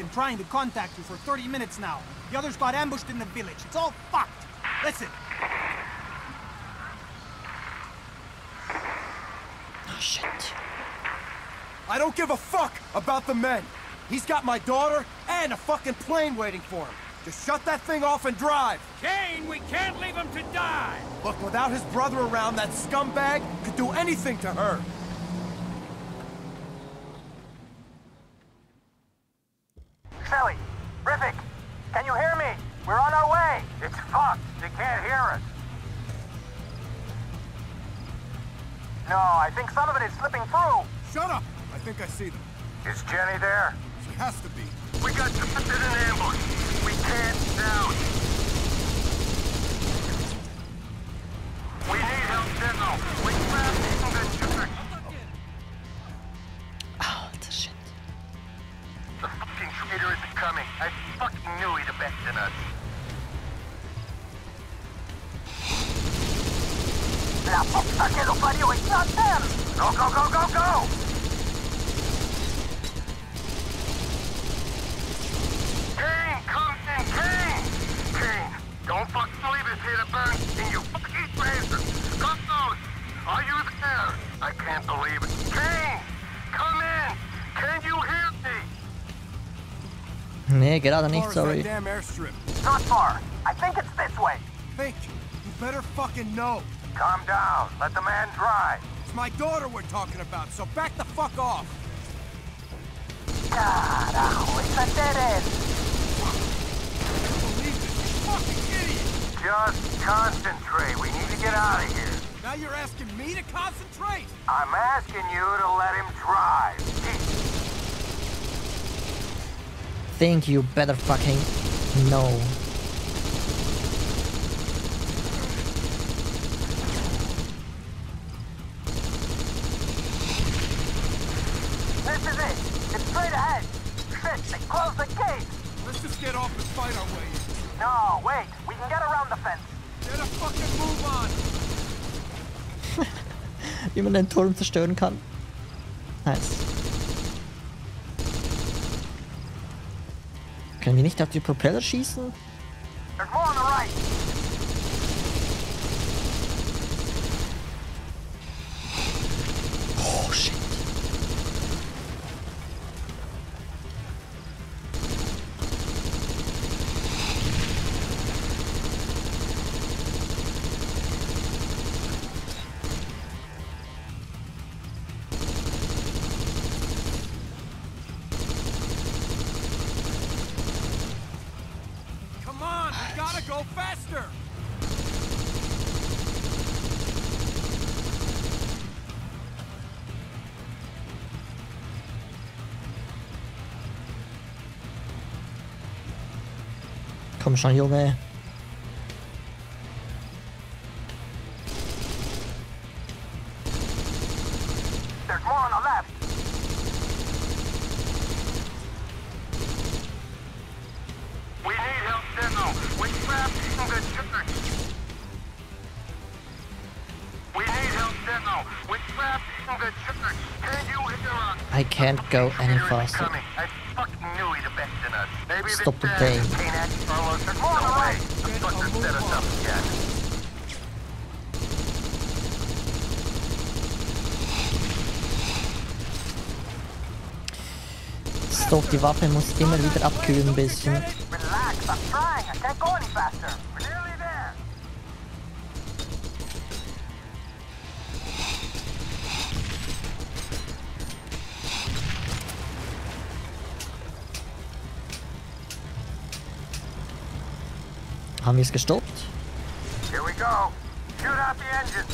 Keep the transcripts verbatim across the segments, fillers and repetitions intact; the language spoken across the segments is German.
been trying to contact you for thirty minutes now. The others got ambushed in the village. It's all fucked. Listen. Oh, shit. I don't give a fuck about the men. He's got my daughter and a fucking plane waiting for him. Just shut that thing off and drive! Kane, we can't leave him to die! Look, without his brother around, that scumbag could do anything to her! Sally, Rivik, can you hear me? We're on our way! It's fucked, they can't hear us. No, I think some of it is slipping through. Shut up! I think I see them. Is Jenny there? She has to be. We got trapped in an ambush! We can't down. We need help now. We can't even get you. Oh, the shit. The fucking traitor is coming. I fucking knew he'd abandon us. La puta que lo parió, it's not them! Go, go, go, go, go! Kane! Kane, don't fucking leave us here to burn in your fucking faces! Come on! Are you there? I can't believe it. Kane! Come in! Can you hear me? Nee, gerade nicht, sorry. Not far. I think it's this way. Think. You better fucking know. Calm down. Let the man drive. It's my daughter we're talking about, so back the fuck off. Carajo, esa Teres. Just concentrate. We need to get out of here. Now you're asking me to concentrate? I'm asking you to let him drive. Think you better fucking know. This is it. It's straight ahead. Shit, they closed the gate. Let's just get off and fight our way. No, wait. We can get around the fence. Get a fucking move on. Wie man den Turm zerstören kann. Nice. Können wir nicht auf die Propeller schießen? There's more on the right. Oh shit. Komm schon, Junge. There's more on the left. We need help now. We trapped in the church. We need help now. We trapped in the church. Can you hear us? I can't go any faster. I fucking knew he'd abandon us. Maybe stop the game. Doch, die Waffe muss immer wieder abkühlen ein bisschen. Haben wir es gestoppt? Here we go. Shoot out the engine.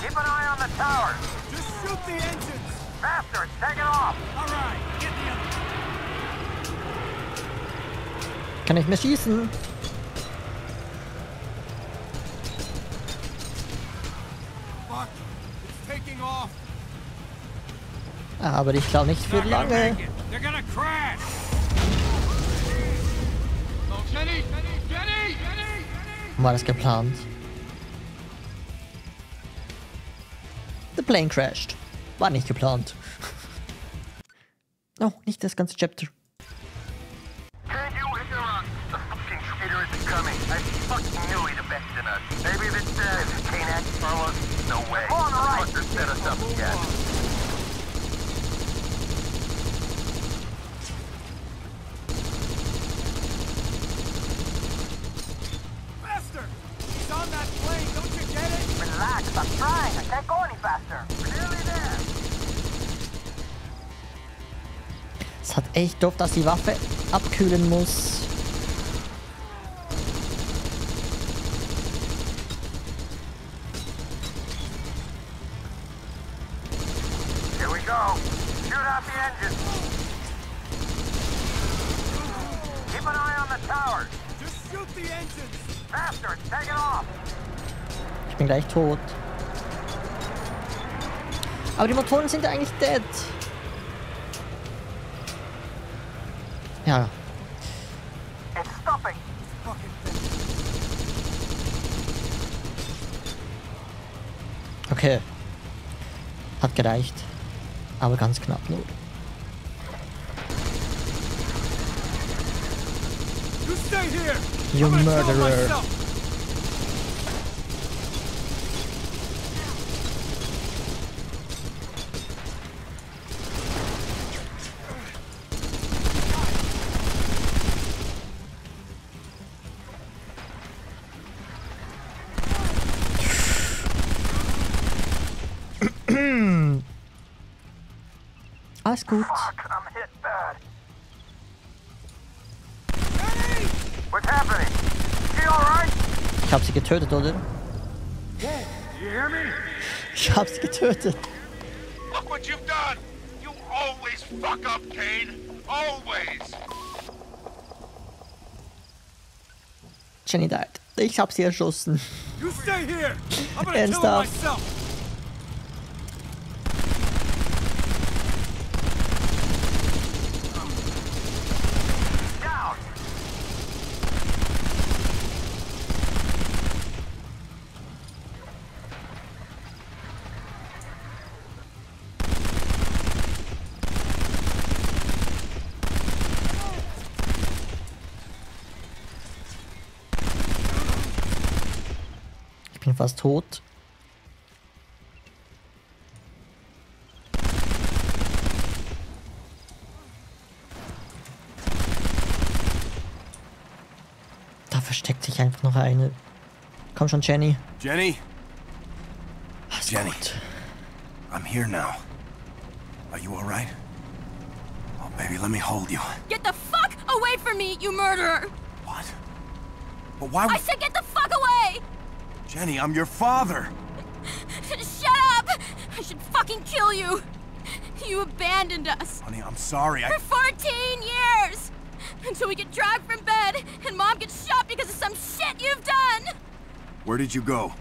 Keep an eye on the tower. Just shoot the engine. Faster, take it off. All right, get the other. Kann ich mehr schießen? Fuck, it's taking off. Aber ich glaube nicht für lange. They're gonna crash. Oh, Jenny, Jenny, Jenny, Jenny. War das geplant? The plane crashed. War nicht geplant. No, nicht das ganze Chapter. Es hat echt doof, dass die Waffe abkühlen muss. Ich bin gleich tot. Aber die Motoren sind ja eigentlich dead. Ja. Okay. Hat gereicht. Aber ganz knapp nur. You murderer. Alles gut. Ich hab sie getötet, oder? Ich hab sie getötet. Look what you've done. You always fuck up, Kane. Always. Jenny died. Ich hab sie erschossen. Ernsthaft. Fast tot. Da versteckt sich einfach noch eine. Komm schon, Jenny. Jenny. Alles Jenny. Gut. I'm here now. Are you all right? Oh, baby, let me hold you. Get the fuck away from me, you murderer. What? But why? I said get the fuck away. Jenny, I'm your father! Shut up! I should fucking kill you! You abandoned us! Honey, I'm sorry, I... For fourteen years! Until we get dragged from bed, and Mom gets shot because of some shit you've done! Where did you go?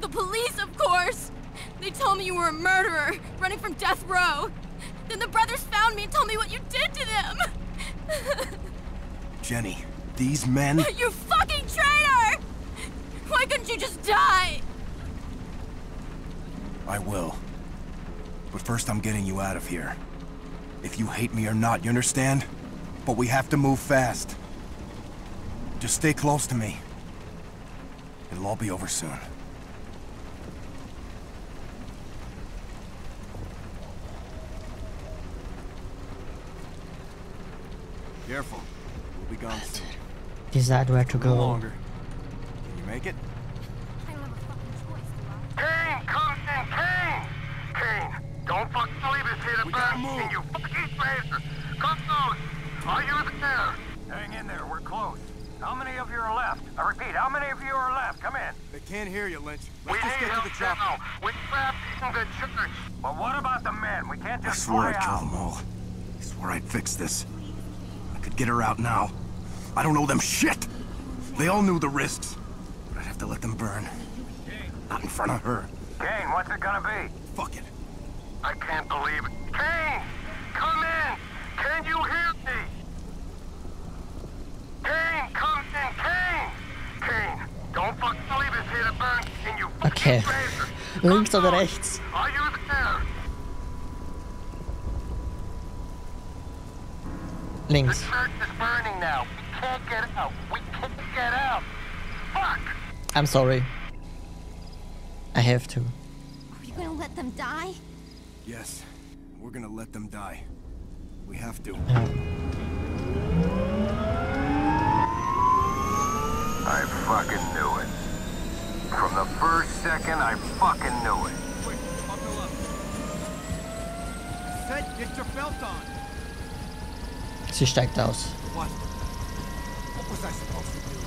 The police, of course! They told me you were a murderer, running from death row. Then the brothers found me and told me what you did to them! Jenny, these men... You fucking traitor! Why couldn't you just die? I will. But first I'm getting you out of here. If you hate me or not, you understand? But we have to move fast. Just stay close to me. It'll all be over soon. Careful. We'll be gone soon. Decide where to go. Longer. Make it? I don't have a fucking choice, Kane, come in, Kane! Kane, don't fucking leave us here to burn, you fucking spacer! Come close! Are you there? Hang in there, we're close. How many of you are left? I repeat, how many of you are left? Come in. They can't hear you, Lynch. Let's we just need get to the chapel. Now. We're trapped in the church. But what about the men? We can't just I swore I'd kill them all. I swore I'd fix this. I could get her out now. I don't know them shit! They all knew the risks. To let them burn. Not in front of her. Kane, what's it gonna be? Fuck it. I can't believe it. Kane! Come in! Can you hear me? Kane, come in! Kane! Kane, don't fucking leave us here to burn in you fucking okay. Links oder rechts? Are you there? Links. I'm sorry. I have to. Are you gonna let them die? Yes, we're gonna let them die. We have to. Ja. I fucking knew it. From the first second, I fucking knew it. Quick, buckle up. Said, get your belt on. Sie steigt aus. What? What was I supposed to do?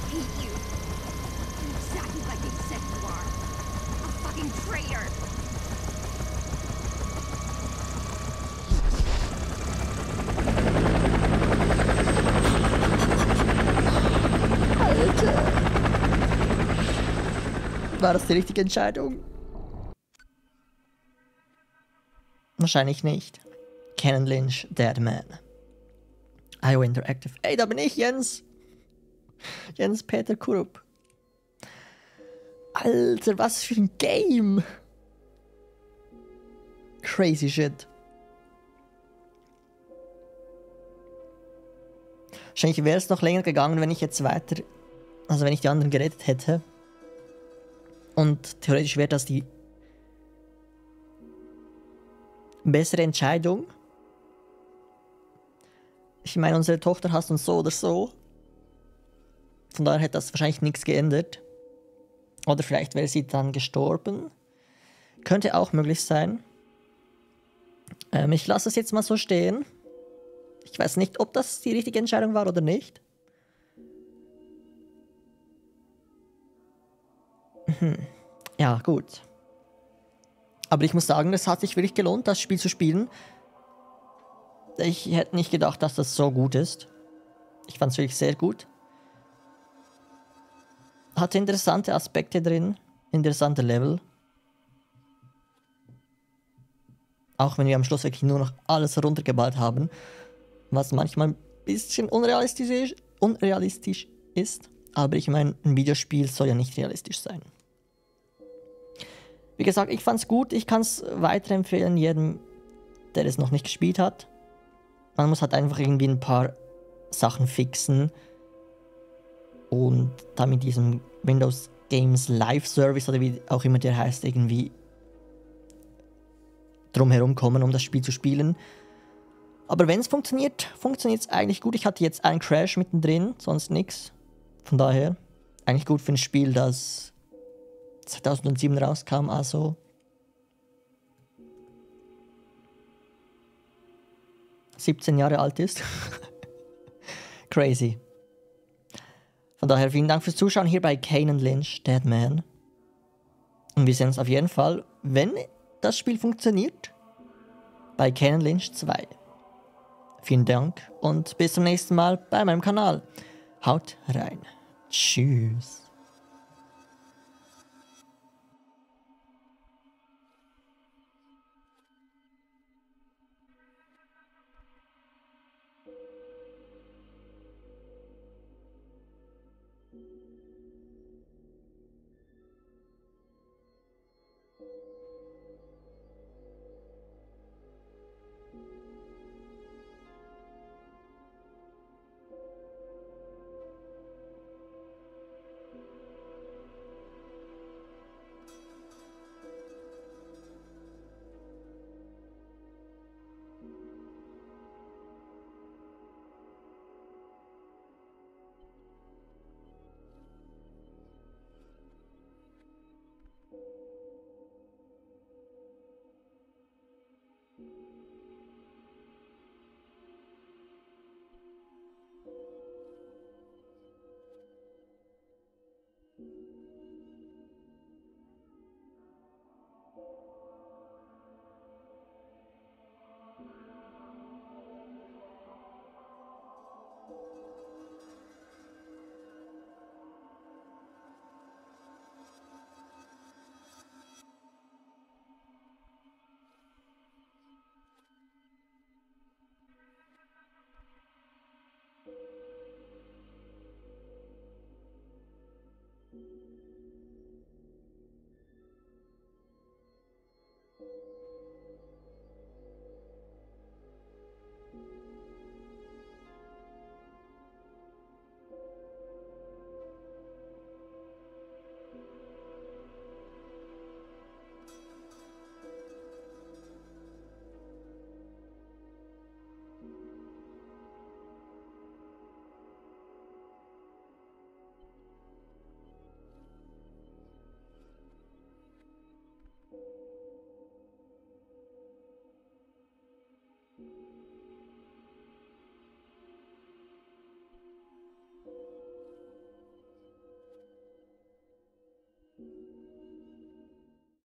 I hate you. You're exactly like they said you are. A fucking traitor. War das die richtige Entscheidung? Wahrscheinlich nicht. Kane and Lynch, Dead Men. I O Interactive. Ey, da bin ich, Jens! Jens Peter Kurrup. Alter, was für ein Game! Crazy shit. Wahrscheinlich wäre es noch länger gegangen, wenn ich jetzt weiter... Also wenn ich die anderen gerettet hätte. Und theoretisch wäre das die bessere Entscheidung. Ich meine, unsere Tochter hasst uns so oder so. Von daher hätte das wahrscheinlich nichts geändert. Oder vielleicht wäre sie dann gestorben. Könnte auch möglich sein. Ähm, ich lasse es jetzt mal so stehen. Ich weiß nicht, ob das die richtige Entscheidung war oder nicht. Ja, gut. Aber ich muss sagen, es hat sich wirklich gelohnt, das Spiel zu spielen. Ich hätte nicht gedacht, dass das so gut ist. Ich fand es wirklich sehr gut. Hatte interessante Aspekte drin, interessante Level. Auch wenn wir am Schluss wirklich nur noch alles runtergeballt haben, was manchmal ein bisschen unrealistisch, unrealistisch ist. Aber ich meine, ein Videospiel soll ja nicht realistisch sein. Wie gesagt, ich fand's gut, ich kann es weiterempfehlen jedem, der es noch nicht gespielt hat. Man muss halt einfach irgendwie ein paar Sachen fixen und dann mit diesem Windows Games Live Service oder wie auch immer der heißt, irgendwie drumherum kommen, um das Spiel zu spielen. Aber wenn es funktioniert, funktioniert es eigentlich gut. Ich hatte jetzt einen Crash mittendrin, sonst nichts. Von daher eigentlich gut für ein Spiel, das zweitausendsieben rauskam, also siebzehn Jahre alt ist. Crazy. Von daher vielen Dank fürs Zuschauen hier bei Kane and Lynch, Dead Men. Und wir sehen uns auf jeden Fall, wenn das Spiel funktioniert, bei Kane and Lynch zwei. Vielen Dank und bis zum nächsten Mal bei meinem Kanal. Haut rein. Tschüss.